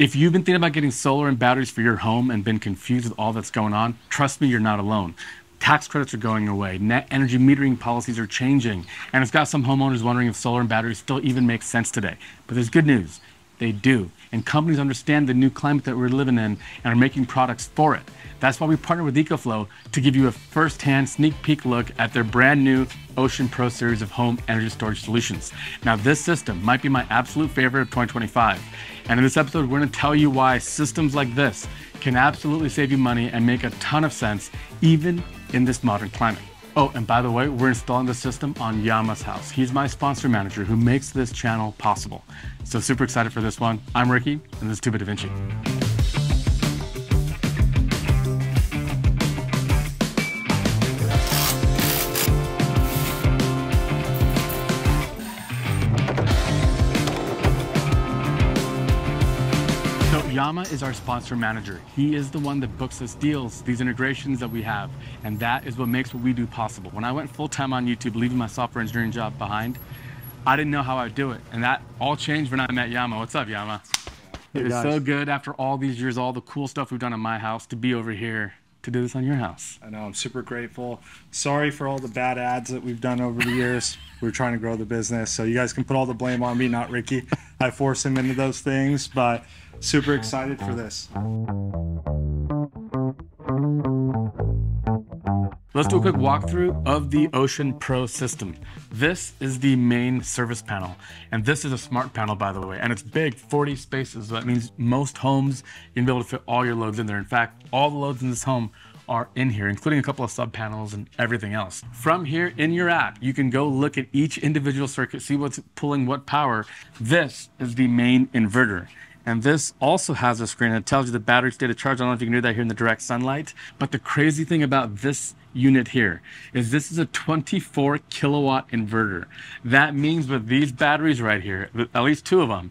If you've been thinking about getting solar and batteries for your home and been confused with all that's going on, trust me, you're not alone. Tax credits are going away, net energy metering policies are changing, and it's got some homeowners wondering if solar and batteries still even make sense today. But there's good news. They do. And companies understand the new climate that we're living in and are making products for it. That's why we partner with EcoFlow to give you a first-hand sneak peek look at their brand new Ocean Pro series of home energy storage solutions. Now, this system might be my absolute favorite of 2025. And in this episode, we're going to tell you why systems like this can absolutely save you money and make a ton of sense, even in this modern climate. Oh, and by the way, we're installing the system on Yama's house. He's my sponsor manager who makes this channel possible. So super excited for this one. I'm Ricky, and this is Two Bit da Vinci. Yama is our sponsor manager. He is the one that books us deals, these integrations that we have, and that is what makes what we do possible. When I went full-time on YouTube, leaving my software engineering job behind, I didn't know how I'd do it, and that all changed when I met Yama. What's up, Yama? Hey, it is so good after all these years, all the cool stuff we've done in my house, to be over here to do this on your house. I know, I'm super grateful. Sorry for all the bad ads that we've done over the years. We're trying to grow the business, so you guys can put all the blame on me, not Ricky. I force him into those things, but super excited for this. Let's do a quick walkthrough of the Ocean Pro system. This is the main service panel, and this is a smart panel, by the way, and it's big, 40 spaces. So that means most homes, you'll be able to fit all your loads in there. In fact, all the loads in this home are in here, including a couple of sub panels and everything else. From here in your app, you can go look at each individual circuit, see what's pulling what power. This is the main inverter. And this also has a screen that tells you the battery state of charge. I don't know if you can do that here in the direct sunlight, but the crazy thing about this unit here is this is a 24 kilowatt inverter. That means with these batteries right here, at least two of them,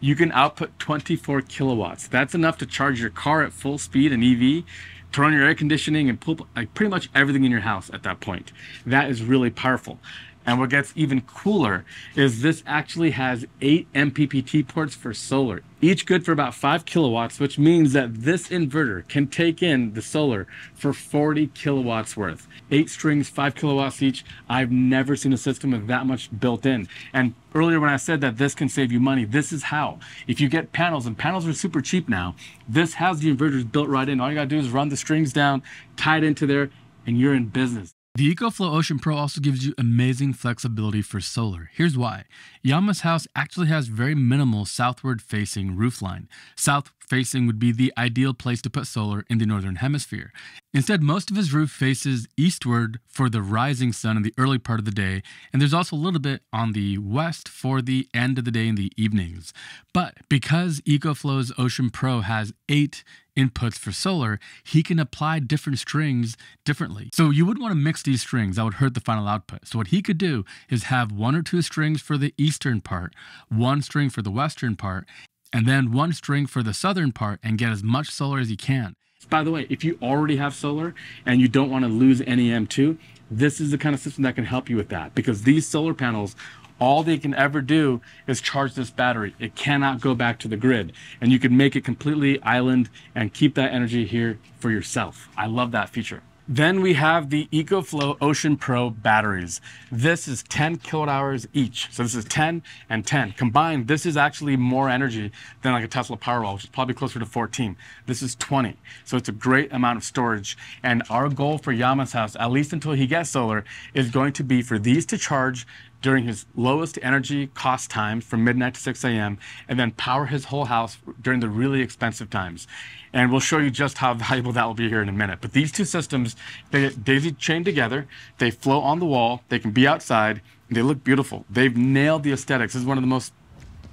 you can output 24 kilowatts. That's enough to charge your car at full speed, an EV, turn on your air conditioning, and pull like pretty much everything in your house at that point. That is really powerful. And what gets even cooler is this actually has 8 MPPT ports for solar, each good for about 5 kilowatts, which means that this inverter can take in the solar for 40 kilowatts worth. 8 strings, 5 kilowatts each. I've never seen a system with that much built in. And earlier when I said that this can save you money, this is how. If you get panels, and panels are super cheap now, this has the inverters built right in. All you gotta do is run the strings down, tie it into there, and you're in business. The EcoFlow Ocean Pro also gives you amazing flexibility for solar. Here's why. Yama's house actually has very minimal southward-facing roofline. South-facing would be the ideal place to put solar in the northern hemisphere. Instead, most of his roof faces eastward for the rising sun in the early part of the day, and there's also a little bit on the west for the end of the day in the evenings. But because EcoFlow's Ocean Pro has 8 inputs for solar, he can apply different strings differently. So you wouldn't want to mix these strings. That would hurt the final output. So what he could do is have 1 or 2 strings for the eastern part, 1 string for the western part, and then 1 string for the southern part, and get as much solar as he can. By the way, if you already have solar and you don't want to lose NEM 2, this is the kind of system that can help you with that, because these solar panels, all they can ever do is charge this battery. It cannot go back to the grid. And you can make it completely island and keep that energy here for yourself. I love that feature. Then we have the EcoFlow Ocean Pro batteries. This is 10 kilowatt hours each. So this is 10 and 10. Combined, this is actually more energy than like a Tesla Powerwall, which is probably closer to 14. This is 20. So it's a great amount of storage. And our goal for Yama's house, at least until he gets solar, is going to be for these to charge during his lowest energy cost times from midnight to 6 a.m. and then power his whole house during the really expensive times. And we'll show you just how valuable that will be here in a minute. But these two systems, they get daisy chained together, they flow on the wall, they can be outside, and they look beautiful. They've nailed the aesthetics. This is one of the most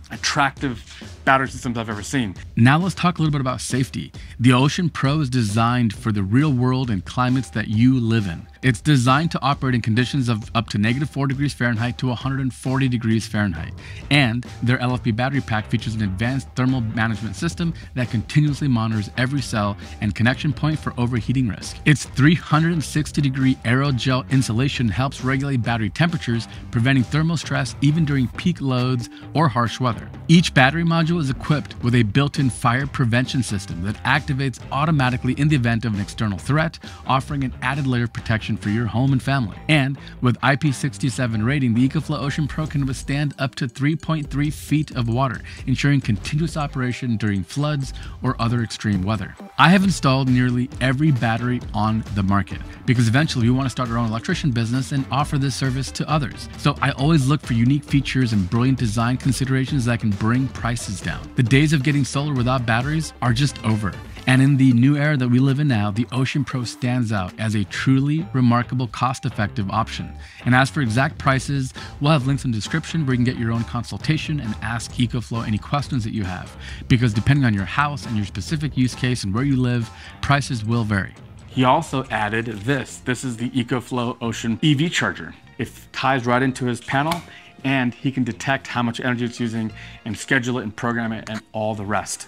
attractive battery systems I've ever seen. Now let's talk a little bit about safety. The Ocean Pro is designed for the real world and climates that you live in. It's designed to operate in conditions of up to -4°F to 140°F, and their LFP battery pack features an advanced thermal management system that continuously monitors every cell and connection point for overheating risk. Its 360-degree aerogel insulation helps regulate battery temperatures, preventing thermal stress even during peak loads or harsh weather. Each battery module is equipped with a built-in fire prevention system that activates automatically in the event of an external threat, offering an added layer of protection for your home and family. And with IP67 rating, the EcoFlow Ocean Pro can withstand up to 3.3 feet of water, ensuring continuous operation during floods or other extreme weather. I have installed nearly every battery on the market because eventually we want to start our own electrician business and offer this service to others. So I always look for unique features and brilliant design considerations that can bring prices down. The days of getting solar without batteries are just over. And in the new era that we live in now, the Ocean Pro stands out as a truly remarkable cost-effective option. And as for exact prices, we'll have links in the description where you can get your own consultation and ask EcoFlow any questions that you have. Because depending on your house and your specific use case and where you live, prices will vary. He also added this. This is the EcoFlow Ocean EV charger. It ties right into his panel, and he can detect how much energy it's using and schedule it and program it and all the rest.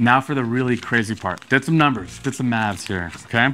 Now for the really crazy part. Did some numbers, did some maths here, okay?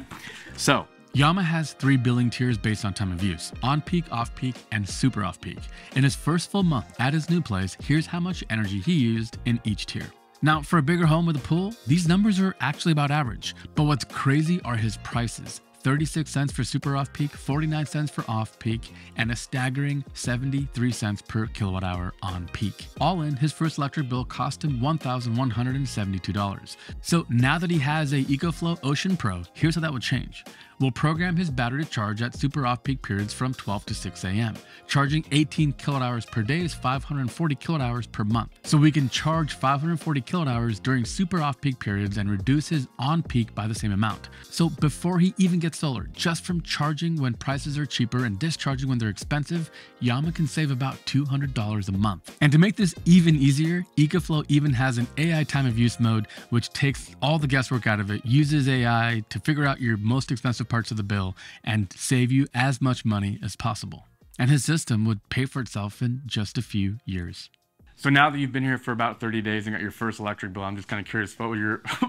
So, Yamaha has 3 billing tiers based on time of use: on-peak, off-peak, and super off-peak. In his first full month at his new place, here's how much energy he used in each tier. Now, for a bigger home with a pool, these numbers are actually about average. But what's crazy are his prices. 36 cents for super off-peak, 49 cents for off-peak, and a staggering 73 cents per kilowatt hour on peak. All in, his first electric bill cost him $1,172. So now that he has a EcoFlow Ocean Pro, here's how that would change. We'll program his battery to charge at super off-peak periods from 12 to 6 a.m. Charging 18 kilowatt hours per day is 540 kilowatt hours per month. So we can charge 540 kilowatt hours during super off-peak periods and reduce his on-peak by the same amount. So before he even gets solar, just from charging when prices are cheaper and discharging when they're expensive, Yama can save about $200 a month. And to make this even easier, EcoFlow even has an AI time of use mode, which takes all the guesswork out of it, uses AI to figure out your most expensive parts of the bill and save you as much money as possible. And his system would pay for itself in just a few years. So now that you've been here for about 30 days and got your first electric bill, I'm just kind of curious, what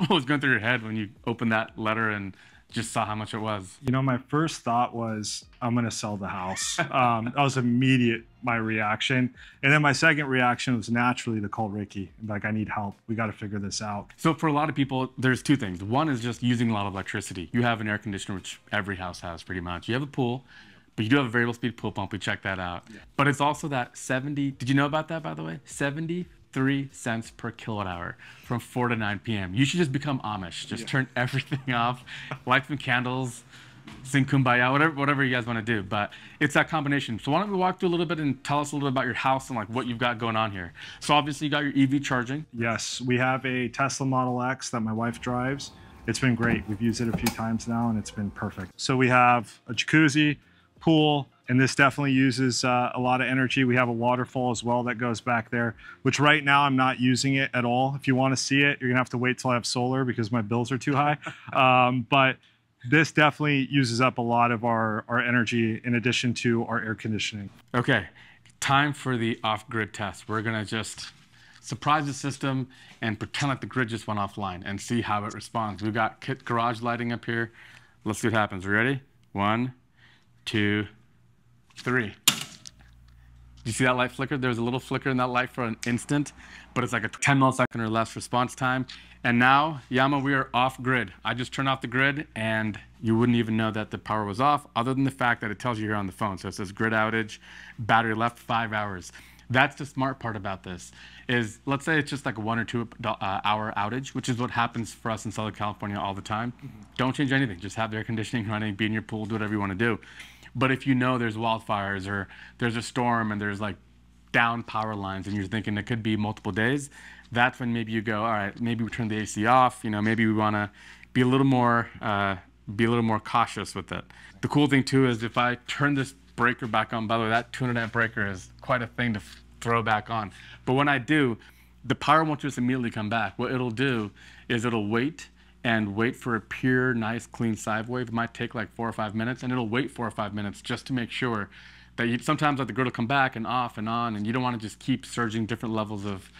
was going through your head when you opened that letter and just saw how much it was? You know, my first thought was, I'm going to sell the house. That was immediate, my reaction. And then my second reaction was naturally to call Ricky. Like, I need help. We got to figure this out. So for a lot of people, there's two things. One is just using a lot of electricity. You have an air conditioner, which every house has pretty much. You have a pool, but you do have a variable speed pool pump. We checked that out. Yeah. But it's also that 70, did you know about that, by the way? 73 cents per kilowatt hour from 4 to 9 p.m. You should just become Amish. Just turn everything off, light some candles, sing Kumbaya, whatever you guys want to do. But it's that combination. So why don't we walk through a little bit and tell us a little bit about your house and like what you've got going on here. So obviously you got your EV charging. Yes, we have a Tesla Model X that my wife drives. It's been great. We've used it a few times now and it's been perfect. So we have a jacuzzi, pool, and this definitely uses a lot of energy. We have a waterfall as well that goes back there, which right now I'm not using it at all. If you want to see it, you're gonna have to wait till I have solar because my bills are too high. But this definitely uses up a lot of our energy in addition to our air conditioning. Okay, time for the off-grid test. We're gonna just surprise the system and pretend like the grid just went offline and see how it responds. We've got kit garage lighting up here. Let's see what happens. Are you ready? 1, 2, 3. You see that light flicker? There's a little flicker in that light for an instant, but it's like a 10 millisecond or less response time. And now, Yama, we are off grid. I just turned off the grid and you wouldn't even know that the power was off, other than the fact that it tells you here on the phone. So it says grid outage, battery left 5 hours. That's the smart part about this is, let's say it's just like a 1 or 2 hour outage, which is what happens for us in Southern California all the time. Don't change anything. Just have the air conditioning running, be in your pool, do whatever you want to do. But if you know there's wildfires or there's a storm and there's like down power lines and you're thinking it could be multiple days, that's when maybe you go, all right, maybe we turn the AC off. You know, maybe we want to be a little more cautious with it. The cool thing too is if I turn this breaker back on, by the way, that 200 amp breaker is quite a thing to throw back on. But when I do, the power won't just immediately come back. What it'll do is it'll wait and wait for a pure, nice, clean side wave. It might take like 4 or 5 minutes, and it'll wait 4 or 5 minutes just to make sure that you sometimes let the grid will come back and off and on, and you don't want to just keep surging different levels of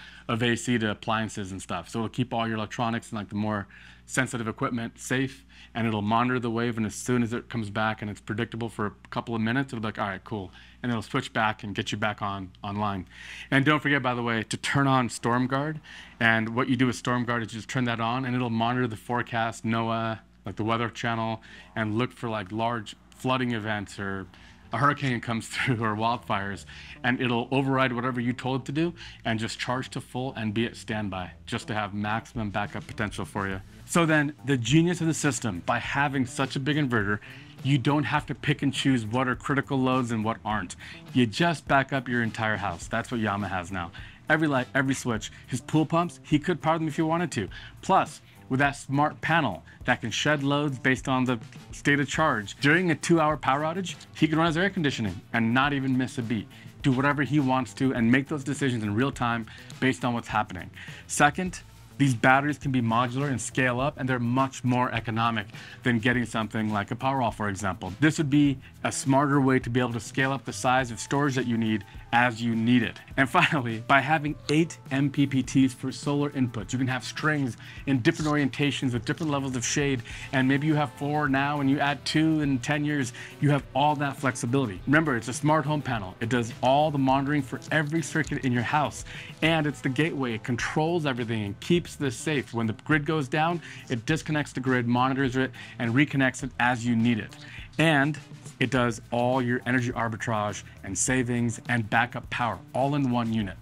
AC to appliances and stuff. So it'll keep all your electronics and like the more sensitive equipment safe, and it'll monitor the wave, and as soon as it comes back and it's predictable for a couple of minutes, it'll be like, all right, cool. And it'll switch back and get you back online. And don't forget, by the way, to turn on StormGuard. And what you do with StormGuard is just turn that on, and it'll monitor the forecast, NOAA, like the Weather Channel, and look for like large flooding events or a hurricane comes through or wildfires, and it'll override whatever you told it to do and just charge to full and be at standby just to have maximum backup potential for you. So then the genius of the system, by having such a big inverter, you don't have to pick and choose what are critical loads and what aren't. You just back up your entire house. That's what Yamaha has now. Every light, every switch, his pool pumps, he could power them if he wanted to. Plus, with that smart panel that can shed loads based on the state of charge, during a 2-hour power outage, he can run his air conditioning and not even miss a beat. Do whatever he wants to and make those decisions in real time based on what's happening. Second, these batteries can be modular and scale up, and they're much more economic than getting something like a Powerwall, for example. This would be a smarter way to be able to scale up the size of storage that you need as you need it. And finally, by having 8 MPPTs for solar inputs, you can have strings in different orientations with different levels of shade, and maybe you have 4 now and you add 2 in 10 years, you have all that flexibility. Remember, it's a smart home panel. It does all the monitoring for every circuit in your house, and it's the gateway. It controls everything and keeps this safe. When the grid goes down, it disconnects the grid, monitors it, and reconnects it as you need it. And it does all your energy arbitrage and savings and backup power all in one unit.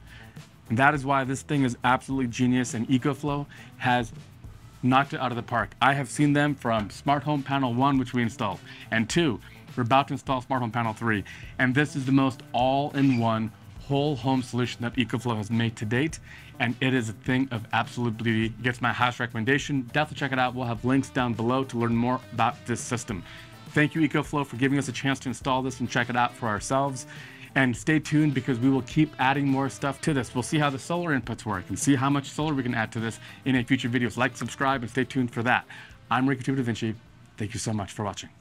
And that is why this thing is absolutely genius, and EcoFlow has knocked it out of the park. I have seen them from Smart Home Panel 1, which we installed, and 2, we're about to install Smart Home Panel 3. And this is the most all-in-one whole home solution that EcoFlow has made to date, and it is a thing of absolute beauty. It gets my highest recommendation. Definitely check it out. We'll have links down below to learn more about this system. Thank you, EcoFlow, for giving us a chance to install this and check it out for ourselves. And stay tuned, because we will keep adding more stuff to this. We'll see how the solar inputs work and see how much solar we can add to this in a future video. So like, subscribe, and stay tuned for that. I'm Two Bit da Vinci. Thank you so much for watching.